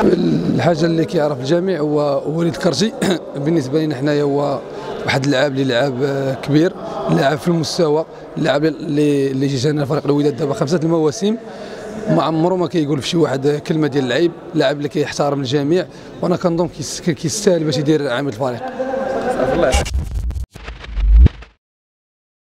الحاجه اللي كيعرف الجميع هو وليد الكرشي. بالنسبه لنا حنايا هو واحد اللاعب اللي لعب كبير، لاعب في المستوى، اللاعب اللي جانا فريق الوداد دابا 5 مواسم، ما عمره ما كيقول في شي واحد كلمه ديال اللعيب، لاعب اللي كيحترم الجميع، وانا كنظن كيستاهل باش يدير عامل الفريق.